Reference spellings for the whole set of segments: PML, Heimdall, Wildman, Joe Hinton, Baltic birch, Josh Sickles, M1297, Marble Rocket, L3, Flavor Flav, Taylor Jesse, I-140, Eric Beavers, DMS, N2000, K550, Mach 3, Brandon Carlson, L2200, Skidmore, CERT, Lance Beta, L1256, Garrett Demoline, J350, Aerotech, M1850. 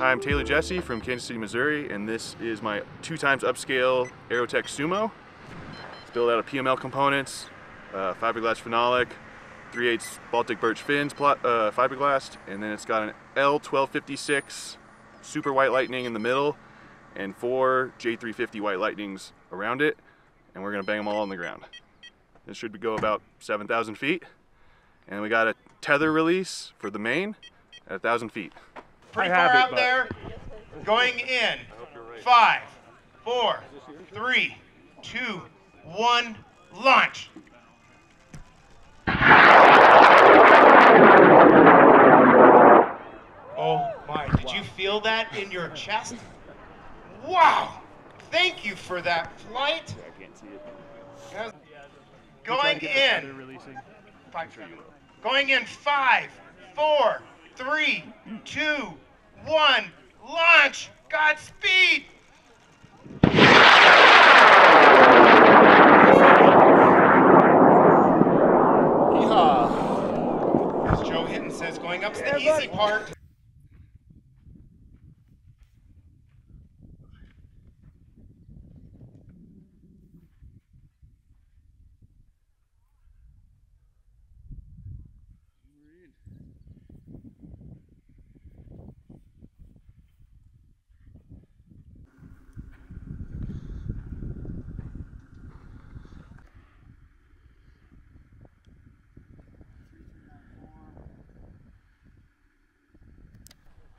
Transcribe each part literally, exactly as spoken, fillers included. I'm Taylor Jesse from Kansas City, Missouri, and this is my two times upscale Aerotech Sumo. It's built out of P M L components, uh, fiberglass phenolic, three eighths Baltic birch fins, uh, fiberglass, and then it's got an L twelve fifty-six super white lightning in the middle and four J three fifty white lightnings around it, and we're gonna bang them all on the ground. This should go about seven thousand feet, and we got a tether release for the main at one thousand feet. Pretty far out there, going in. Five, four, three, two, one, launch. Oh my, did you feel that in your chest? Wow, thank you for that flight. Going in, going in five, four, three, two, one, launch! Godspeed! Yeehaw! As Joe Hinton says, going up's the easy part.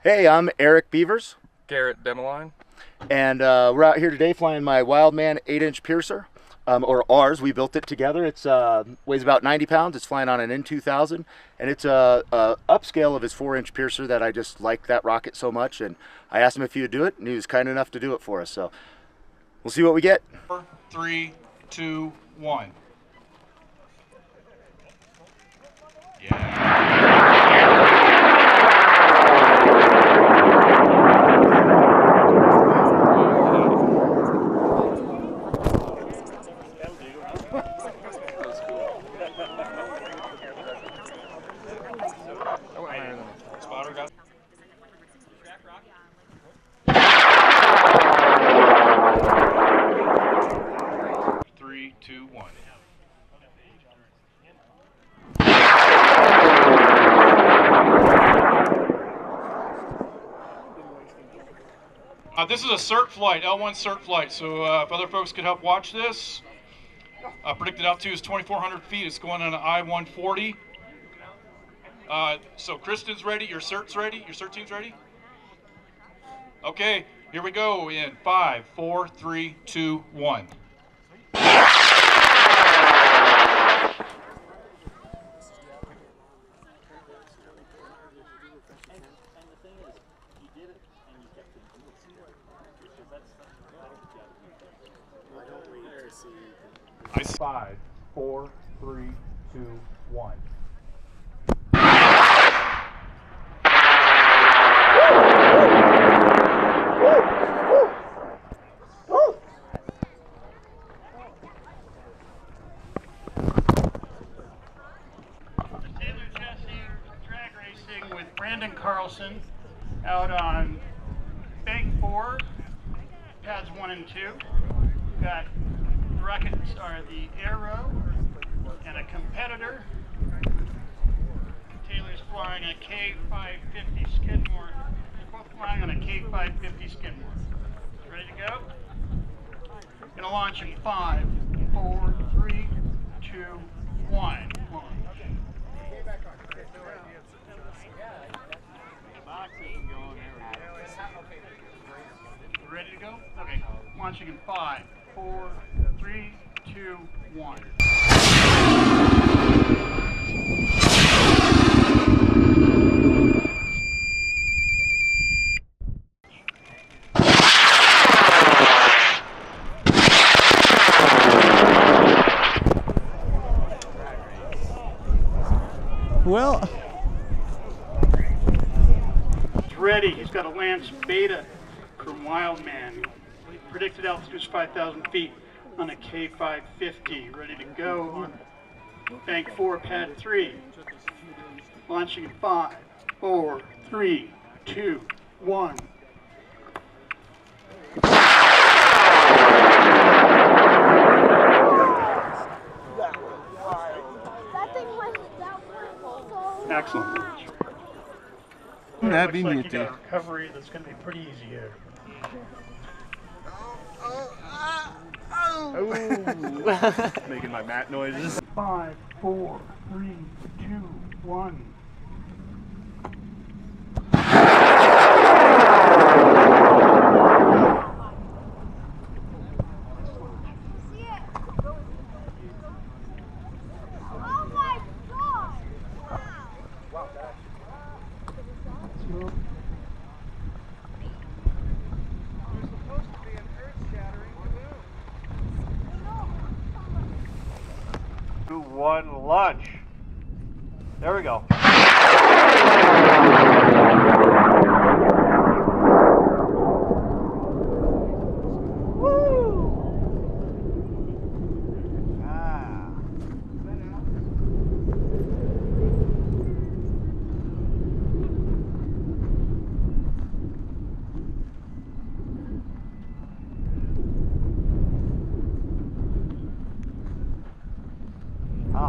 Hey, I'm Eric Beavers. Garrett Demoline. And uh, we're out here today flying my Wildman eight inch piercer, um, or ours. We built it together. It uh, weighs about ninety pounds. It's flying on an N two thousand, and it's a, a upscale of his four inch piercer that I just like that rocket so much. And I asked him if he would do it, and he was kind enough to do it for us. So we'll see what we get. Four, three, two, one. Yeah. Uh, this is a CERT flight, L one CERT flight, so uh, if other folks could help watch this. Uh, predicted altitude is twenty-four hundred feet. It's going on an I one forty. Uh, so Kristen's ready, your CERT's ready, your CERT team's ready? Okay, here we go in five, four, three, two, one. Five, four, three, two, one. Taylor Jesse drag racing with Brandon Carlson out on bank four, pads one and two. We've got the rockets are the Aero and a competitor. Taylor's flying a K five fifty Skidmore. They're both flying on a K five fifty Skidmore. Ready to go? Gonna launch in five, four, three, two, one. Launch. Ready to go? Okay. Launching in five, four, three, two, one. Well, it's ready. He's got a Lance Beta from Wildman. Predicted altitude is five thousand feet on a K five fifty. Ready to go on bank four, pad three. Launching in five, four, three, two, one. Excellent. That'd be neat. Like recovery that's going to be pretty easy here. Oh, oh, oh. Oh. Making my mat noises. Five, four, three, two, one. One lunge. There we go. Woo! Ah.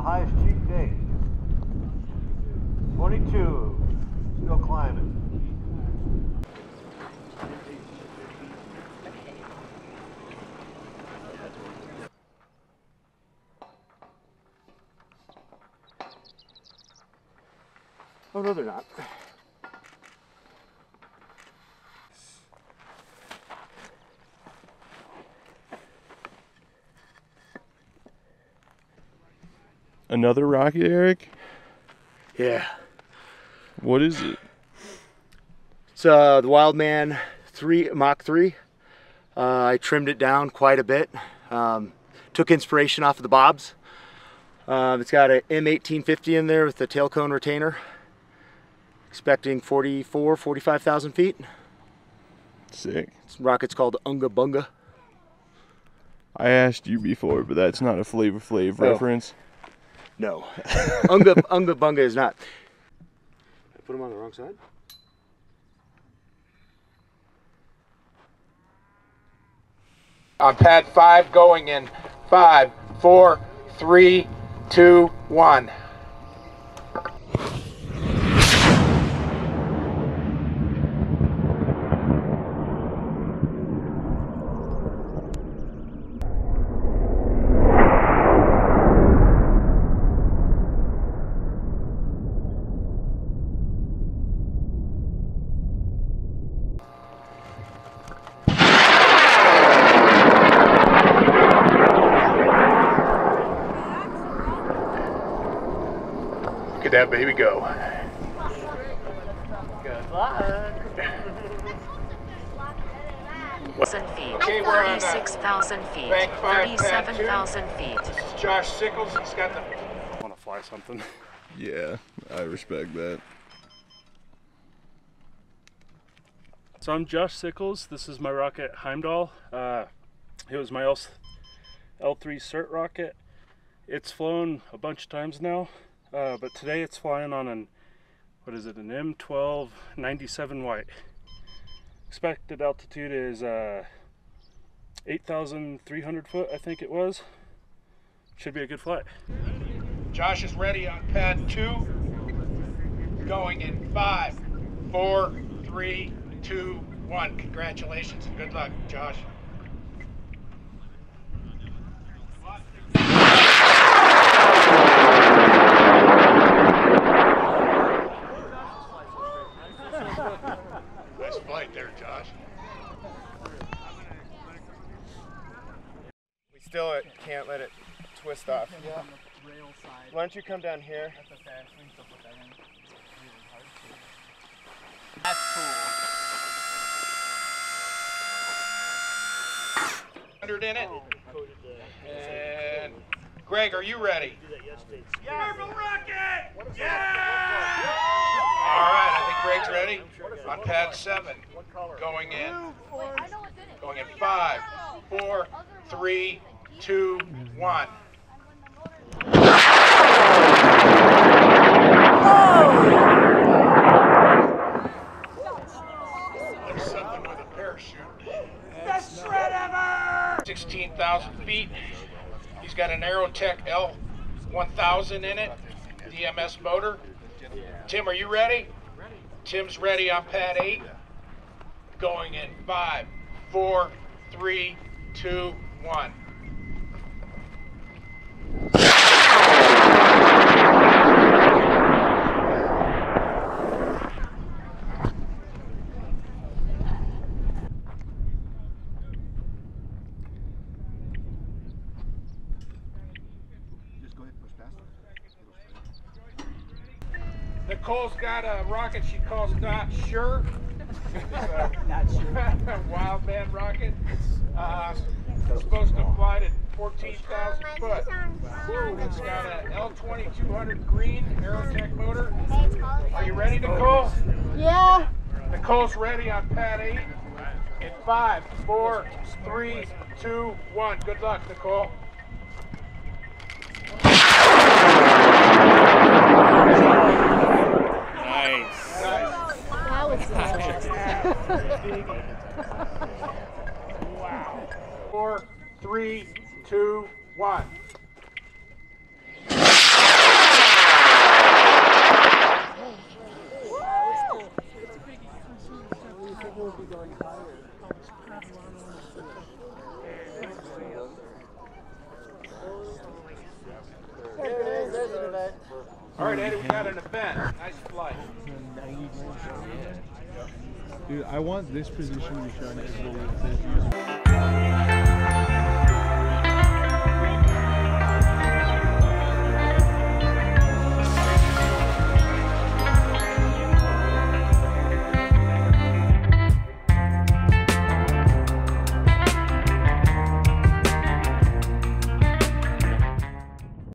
Highest cheap day, twenty-two, still climbing. Oh no, they're not. Another rocket, Eric? Yeah. What is it? It's uh, the Wildman three, Mach three. Uh, I trimmed it down quite a bit. Um, took inspiration off of the bobs. Uh, it's got an M eighteen fifty in there with the tail cone retainer. Expecting forty-four, forty-five thousand feet. Sick. This rocket's called Unga Bunga. I asked you before, but that's not a Flavor Flav oh. reference. No, Unga, Unga Bunga is not. I put him on the wrong side. On pad five, going in five, four, three, two, one. That baby go. Good luck. one thousand feet, okay, thirty-six thousand feet, thirty-seven thousand feet. This is Josh Sickles. He's got the. I want to fly something. Yeah, I respect that. So I'm Josh Sickles. This is my rocket Heimdall. Uh, it was my L three CERT rocket. It's flown a bunch of times now. Uh, but today it's flying on an, what is it, an M twelve ninety-seven white. Expected altitude is uh, eight thousand three hundred foot, I think it was. Should be a good flight. Josh is ready on pad two. Going in five, four, three, two, one. Congratulations and good luck, Josh. Still, it can't let it twist off. Yeah. Why don't you come down here? That's okay. We can still put that in. That's cool. one hundred in it. And Greg, are you ready? Marble Rocket! Yeah! All right, I think Greg's ready. On pad seven, going in. Going in five, four, three. Two, one. Oh! There's something with a parachute. Best shred ever! sixteen thousand feet. He's got an Aerotech L one thousand in it, D M S motor. Tim, are you ready? Ready. Tim's ready on pad eight. Going in five, four, three, two, one. Nicole's got a rocket she calls Not Sure. Not Sure. Wildman rocket. Uh, it's supposed to fly to fourteen thousand foot. It's got an L twenty-two hundred green Aerotech motor. Are you ready, Nicole? Yeah. Nicole's ready on pad eight. In five, four, three, two, one. Good luck, Nicole. Wow. Four, three, two, one. Woo! All right, Eddie, we got an event. Nice flight. Dude, I want this position to be shot.